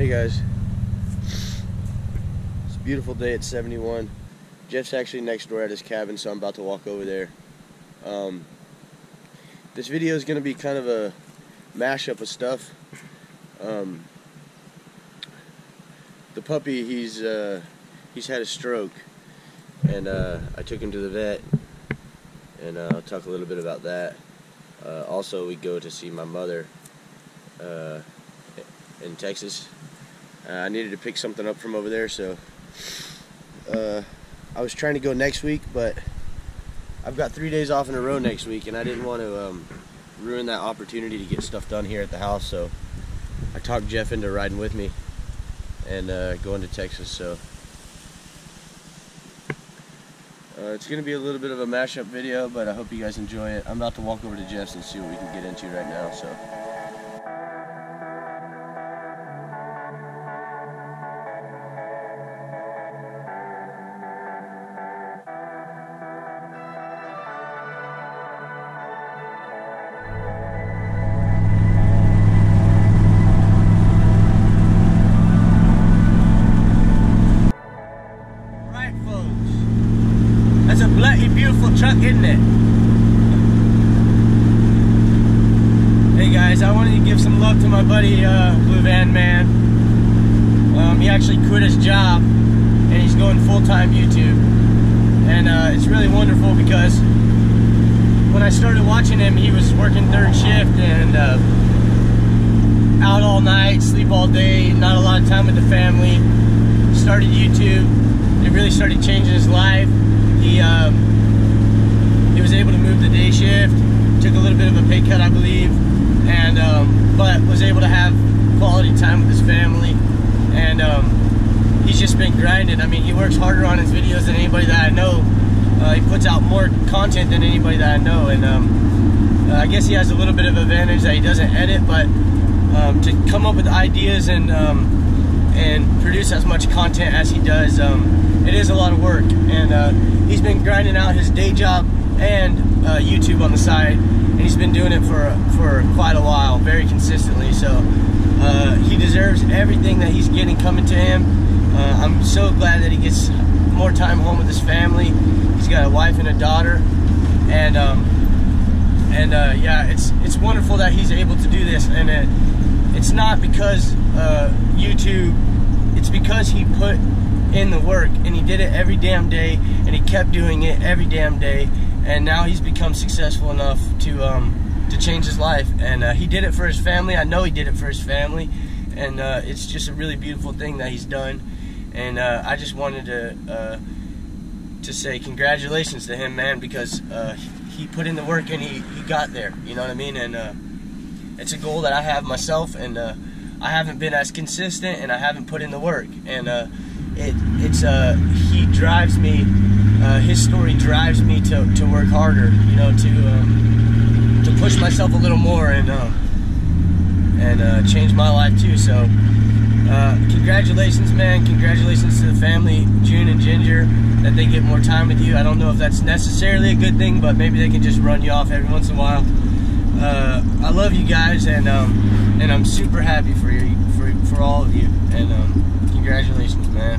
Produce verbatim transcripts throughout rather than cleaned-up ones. Hey guys, it's a beautiful day at seventy-one. Jeff's actually next door at his cabin, so I'm about to walk over there. Um, this video is going to be kind of a mashup of stuff. Um, the puppy, he's uh, he's had a stroke, and uh, I took him to the vet, and uh, I'll talk a little bit about that. Uh, also, we go to see my mother uh, in Texas. Uh, I needed to pick something up from over there, so uh, I was trying to go next week, but I've got three days off in a row next week, and I didn't want to um, ruin that opportunity to get stuff done here at the house, so I talked Jeff into riding with me and uh, going to Texas. So uh, it's going to be a little bit of a mashup video, but I hope you guys enjoy it. I'm about to walk over to Jeff's and see what we can get into right now. So. That's a bloody beautiful truck, isn't it? Hey guys, I wanted to give some love to my buddy uh, Blue Van Man. Um, he actually quit his job and he's going full-time YouTube, and uh, it's really wonderful because when I started watching him, he was working third shift and uh, out all night, sleep all day, not a lot of time with the family. Started YouTube, it really started changing his life. He, um, he was able to move the day shift, took a little bit of a pay cut, I believe, and um, but was able to have quality time with his family, and um, he's just been grinding. I mean, he works harder on his videos than anybody that I know. Uh, he puts out more content than anybody that I know, and um, uh, I guess he has a little bit of advantage that he doesn't edit, but um, to come up with ideas and um, and produce as much content as he does, um, it is a lot of work, and uh, he's been grinding out his day job and uh, YouTube on the side, and he's been doing it for for quite a while, very consistently. So uh, he deserves everything that he's getting coming to him. Uh, I'm so glad that he gets more time home with his family. He's got a wife and a daughter, and um, and uh, yeah, it's it's wonderful that he's able to do this, and it, it's not because uh, YouTube. It's because he put in the work, and he did it every damn day, and he kept doing it every damn day, and now he's become successful enough to um, to change his life, and uh, he did it for his family. I know he did it for his family, and uh, it's just a really beautiful thing that he's done, and uh, I just wanted to uh, to say congratulations to him, man, because uh, he put in the work, and he, he got there, you know what I mean, and uh, it's a goal that I have myself, and uh, I haven't been as consistent, and I haven't put in the work, and uh, it, it's uh, he drives me. Uh, his story drives me to, to work harder, you know, to um, to push myself a little more, and uh, and uh, change my life too. So, uh, congratulations, man! Congratulations to the family, June and Ginger, that they get more time with you. I don't know if that's necessarily a good thing, but maybe they can just run you off every once in a while. Uh, I love you guys, and um, and I'm super happy for you, for for all of you, and um, congratulations, man.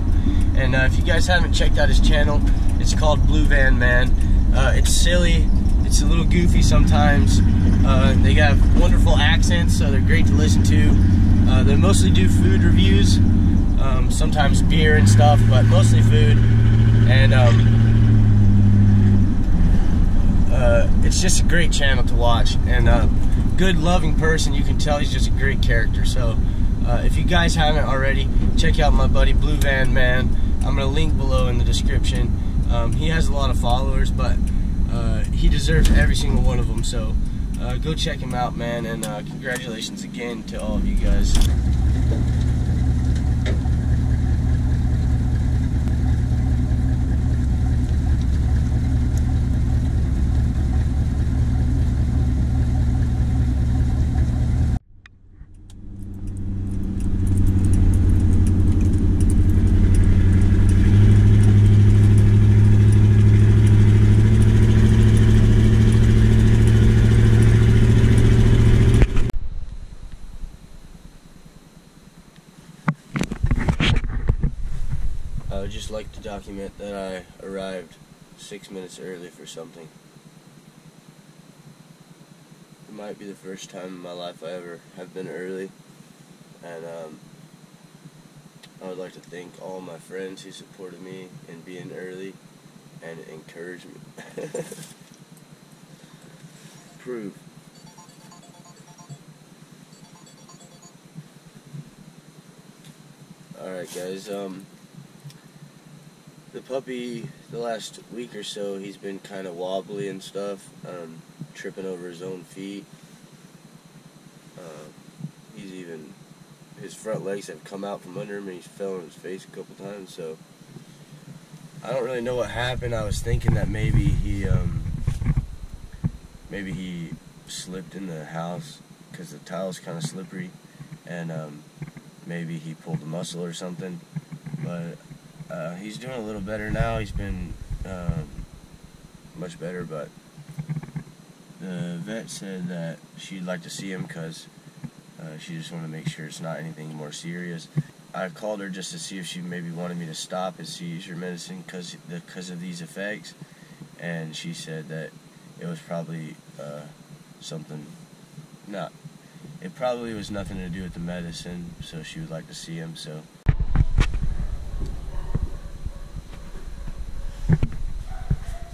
And uh, if you guys haven't checked out his channel, it's called Blue Van Man. Uh, it's silly, it's a little goofy sometimes. Uh, they got wonderful accents, so they're great to listen to. Uh, they mostly do food reviews, um, sometimes beer and stuff, but mostly food. And um, Uh, it's just a great channel to watch, and a uh, good loving person. You can tell he's just a great character. So uh, if you guys haven't already, check out my buddy Blue Van Man. I'm gonna link below in the description. Um, he has a lot of followers, but uh, he deserves every single one of them, so uh, go check him out, man, and uh, congratulations again to all of you guys. I would just like to document that I arrived six minutes early for something. It might be the first time in my life I ever have been early, and um, I would like to thank all my friends who supported me in being early and encouraged me. Prove. Alright guys, um, the puppy, the last week or so, he's been kind of wobbly and stuff, um, tripping over his own feet. Uh, he's even, his front legs have come out from under him, and he's fell on his face a couple times, so I don't really know what happened. I was thinking that maybe he, um, maybe he slipped in the house, because the tile's kind of slippery, and, um, maybe he pulled a muscle or something, but uh, he's doing a little better now. He's been um, much better, but the vet said that she'd like to see him because uh, she just wanted to make sure it's not anything more serious. I called her just to see if she maybe wanted me to stop and seize your medicine because the, because of these effects, and she said that it was probably uh, something not. It probably was nothing to do with the medicine, so she would like to see him, so.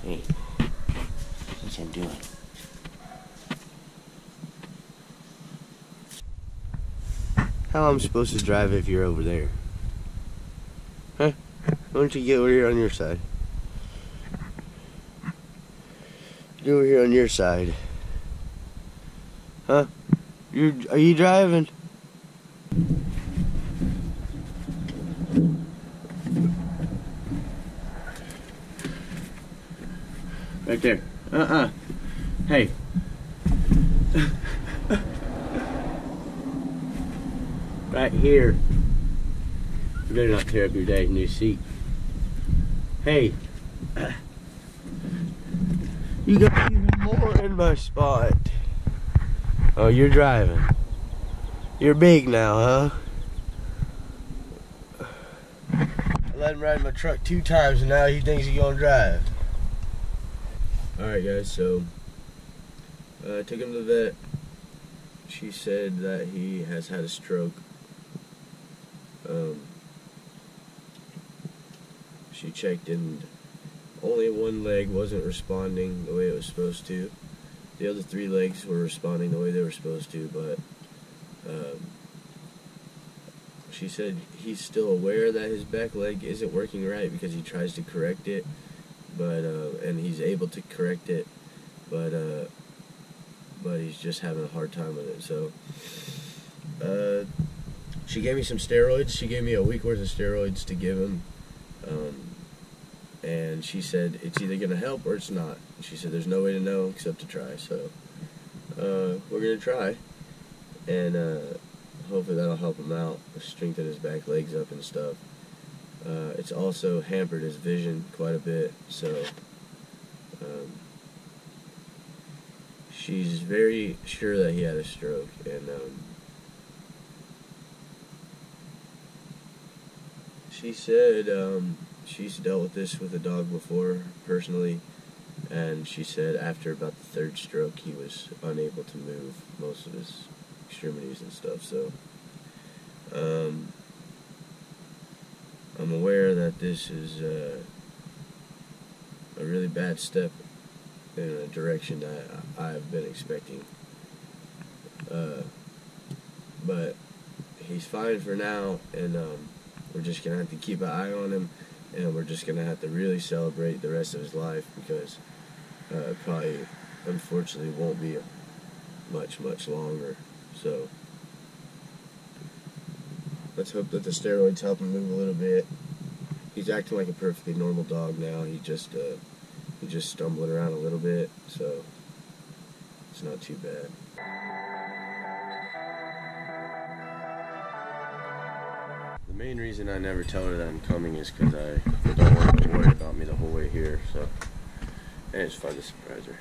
Hey, what's him doing? How am I supposed to drive if you're over there? Huh? Why don't you get over here on your side? Get over here on your side. Huh? You're, are you driving? Right there. Uh-uh. Hey. Right here. You better not tear up your dad's new seat. Hey. You got even more in my spot. Oh, you're driving. You're big now, huh? I let him ride my truck two times and now he thinks he's gonna drive. Alright guys, so uh, I took him to the vet. She said that he has had a stroke. Um, she checked and only one leg wasn't responding the way it was supposed to. The other three legs were responding the way they were supposed to, but um, she said he's still aware that his back leg isn't working right because he tries to correct it, but uh, and he's able to correct it, but uh, but he's just having a hard time with it. So uh, she gave me some steroids. She gave me a week worth of steroids to give him, um, and she said it's either going to help or it's not. She said there's no way to know except to try, so uh, we're going to try, and uh, hopefully that'll help him out, strengthen his back legs up and stuff. Uh, it's also hampered his vision quite a bit, so um, she's very sure that he had a stroke, and um, she said um, she's dealt with this with a dog before, personally. And she said after about the third stroke, he was unable to move most of his extremities and stuff. So, um, I'm aware that this is uh, a really bad step in a direction that I've been expecting. Uh, but he's fine for now, and um, we're just going to have to keep an eye on him. And we're just going to have to really celebrate the rest of his life because uh, it probably, unfortunately, won't be much, much longer. So let's hope that the steroids help him move a little bit. He's acting like a perfectly normal dog now. He just, uh, he's just stumbling around a little bit, so it's not too bad. The main reason I never tell her that I'm coming is because I don't want her to worry about me the whole way here, so, and it's fun to surprise her.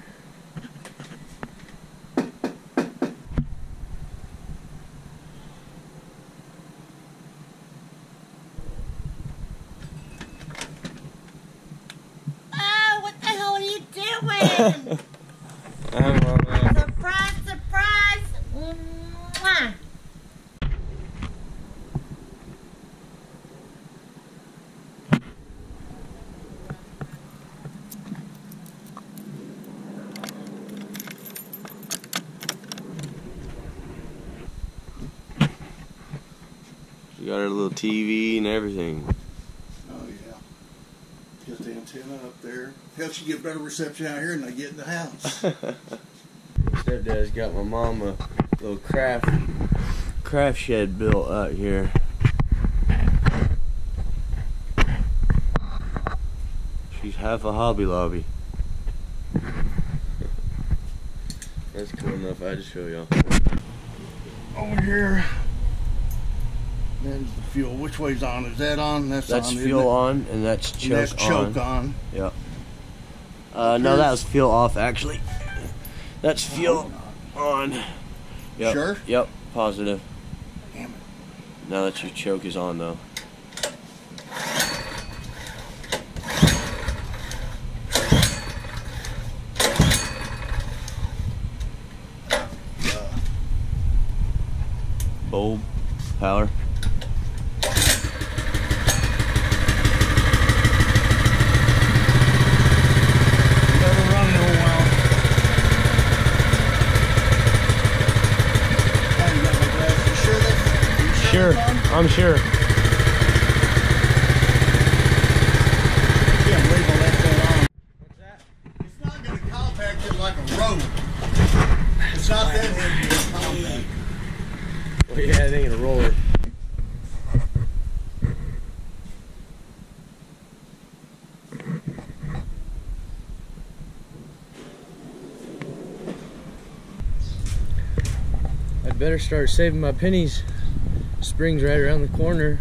um, well, uh, surprise, surprise! Mwah. She got her little T V and everything. Get the antenna up there. Helps you get better reception out here than I get in the house. Stepdad's got my mom a little craft craft shed built out here. She's half a Hobby Lobby. That's cool enough. I just show y'all. Over here. There's the fuel. Which way's on? Is that on? That's, that's on, fuel on, and that's choke on. That's choke on. on. Yeah. Uh, no, that was fuel off, actually. That's fuel no, on. Yep. Sure? Yep, positive. Damn it. Now that your choke is on, though. Uh. Bulb power. Sure, I'm sure. That What's that? It's not going to compact it like a road. It's not that heavy to compact. Well, yeah, it ain't going to roll it. I'd better start saving my pennies. Spring's right around the corner.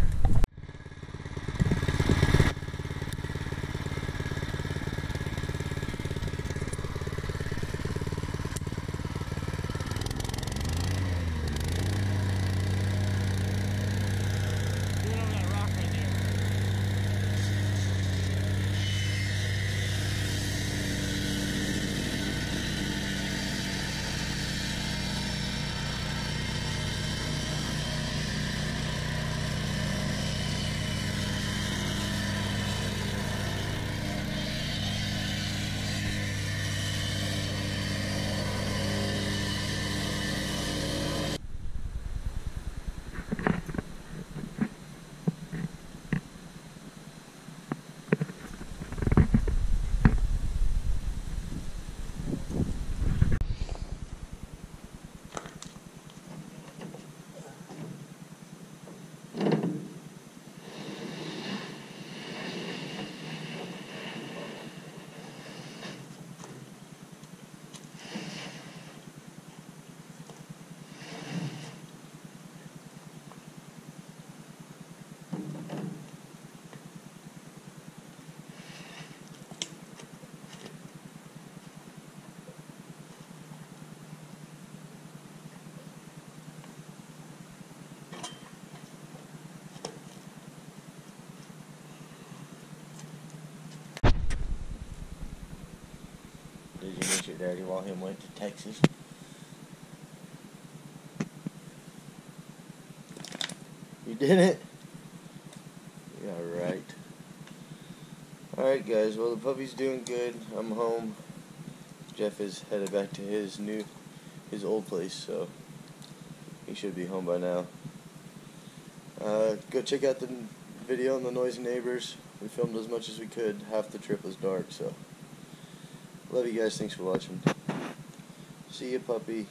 Did you get your daddy while him went to Texas? You did it? Yeah, right. Alright guys, well the puppy's doing good. I'm home. Jeff is headed back to his new, his old place, so he should be home by now. Uh, go check out the video on the noisy neighbors. We filmed as much as we could. Half the trip was dark, so. Love you guys. Thanks for watching. See ya, puppy.